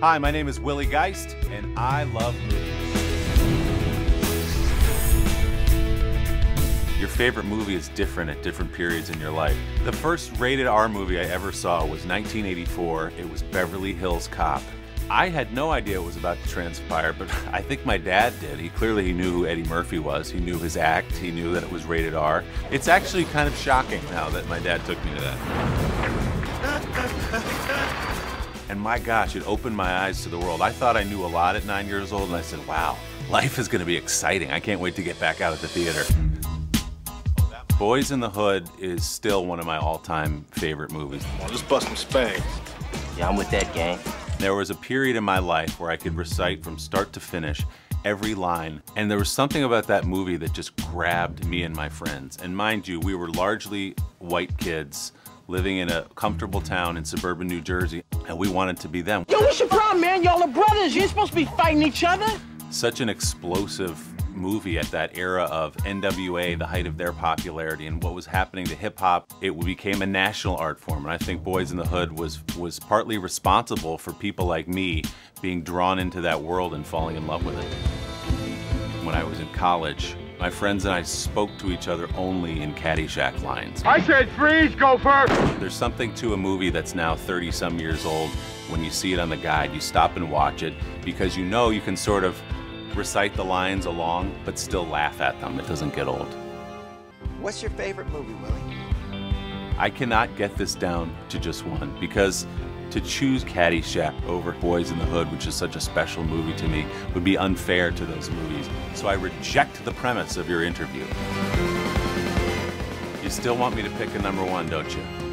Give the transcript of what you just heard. Hi, my name is Willie Geist, and I love movies. Your favorite movie is different at different periods in your life. The first rated R movie I ever saw was 1984. It was Beverly Hills Cop. I had no idea what was about to transpire, but I think my dad did. He clearly knew who Eddie Murphy was. He knew his act. He knew that it was rated R. It's actually kind of shocking now that my dad took me to that. And my gosh, it opened my eyes to the world. I thought I knew a lot at 9 years old, and I said, wow, life is going to be exciting. I can't wait to get back out at the theater. Boyz n the Hood is still one of my all-time favorite movies. I'll just bust some spank. Yeah, I'm with that gang. There was a period in my life where I could recite from start to finish every line, and there was something about that movie that just grabbed me and my friends. And mind you, we were largely white kids living in a comfortable town in suburban New Jersey, and we wanted to be them. Yo, what's your problem, man? Y'all are brothers. You ain't supposed to be fighting each other. Such an explosive movie at that era of NWA, the height of their popularity, and what was happening to hip-hop. It became a national art form, and I think Boyz n the Hood was partly responsible for people like me being drawn into that world and falling in love with it. When I was in college, my friends and I spoke to each other only in Caddyshack lines. I said, freeze, gopher! There's something to a movie that's now 30-some years old. When you see it on the guide, you stop and watch it because you know you can sort of recite the lines along, but still laugh at them. It doesn't get old. What's your favorite movie, Willie? I cannot get this down to just one, because to choose Caddyshack over Boyz n the Hood, which is such a special movie to me, would be unfair to those movies. So I reject the premise of your interview. You still want me to pick a number one, don't you?